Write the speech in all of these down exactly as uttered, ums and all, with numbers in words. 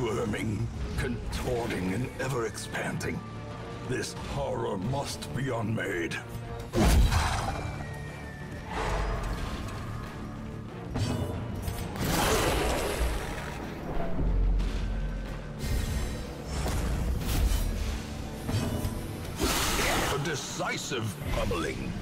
squirming, contorting, and ever-expanding. This horror must be unmade. A decisive pummeling.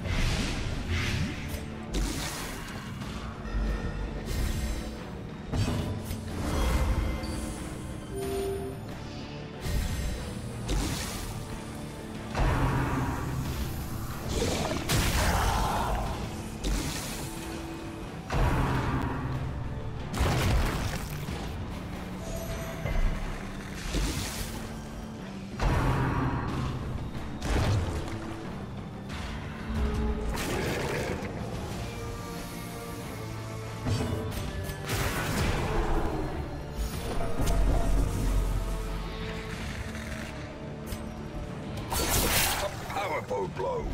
Blow.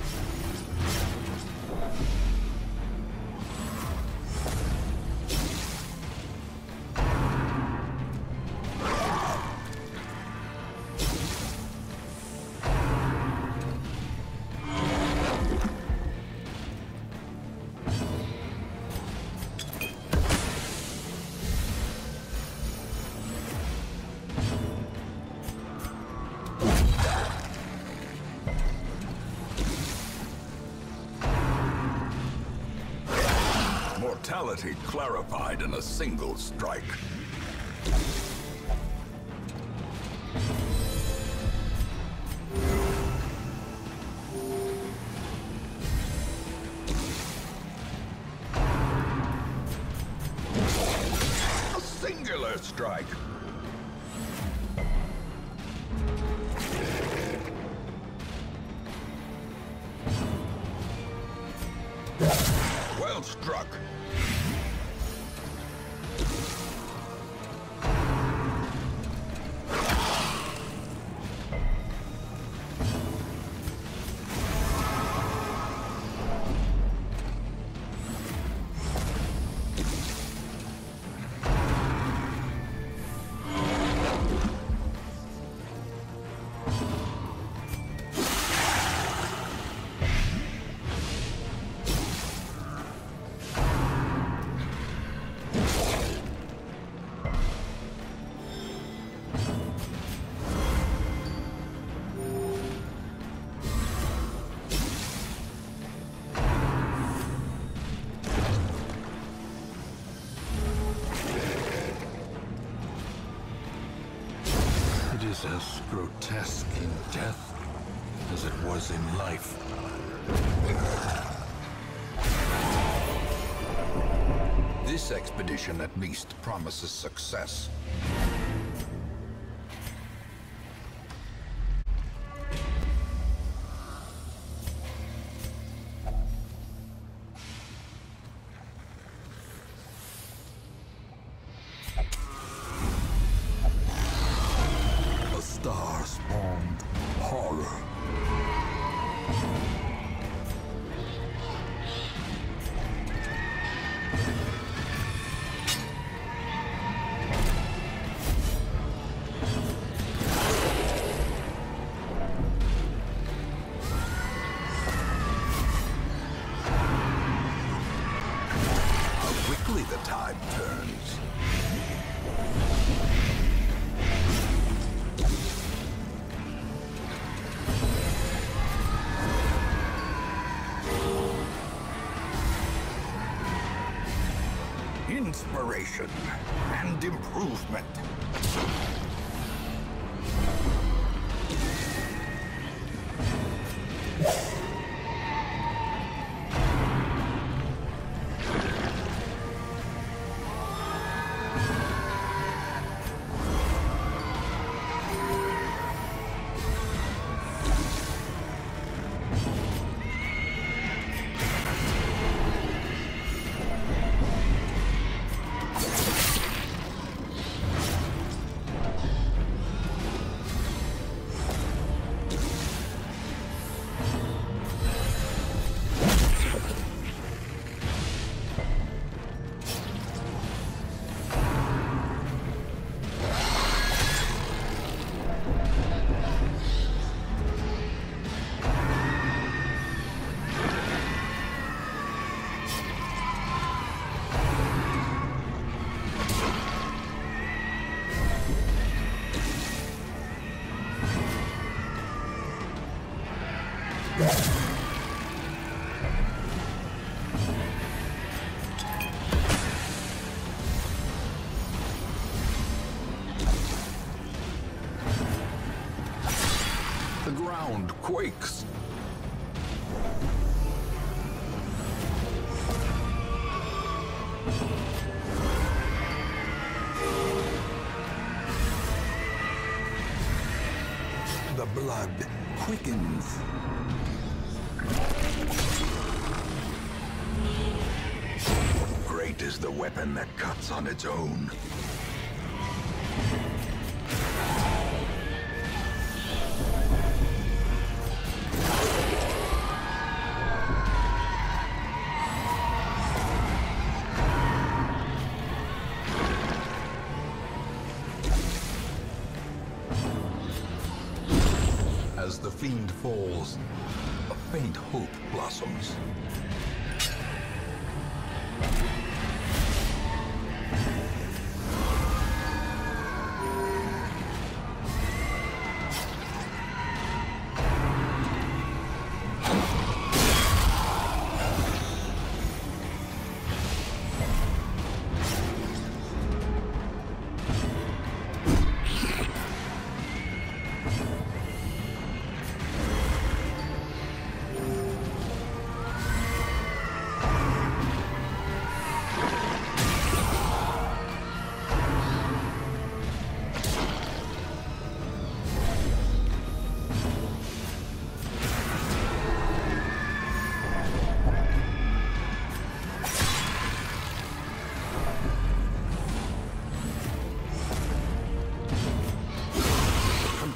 Mortality clarified in a single strike. A singular strike. Well struck. As grotesque in death as it was in life. This expedition at least promises success. Inspiration and improvement. ground quakes. The blood quickens. Great is the weapon that cuts on its own. As the fiend falls, a faint hope blossoms.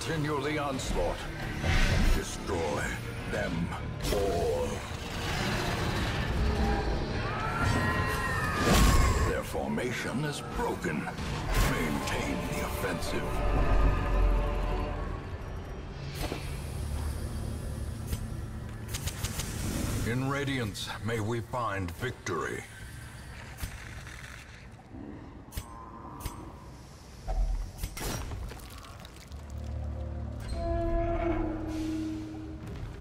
Continue the onslaught. Destroy them all. Their formation is broken. Maintain the offensive. In Radiance, may we find victory.